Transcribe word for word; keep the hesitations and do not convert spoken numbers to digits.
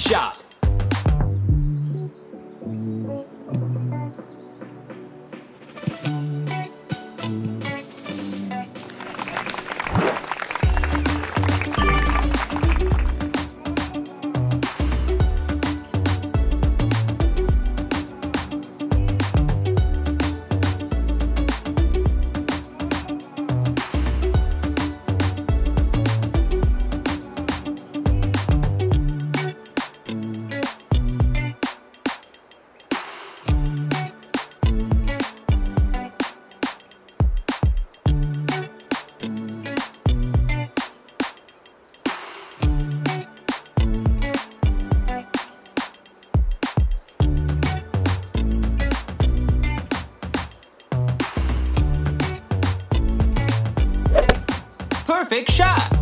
Good shot. Perfect shot.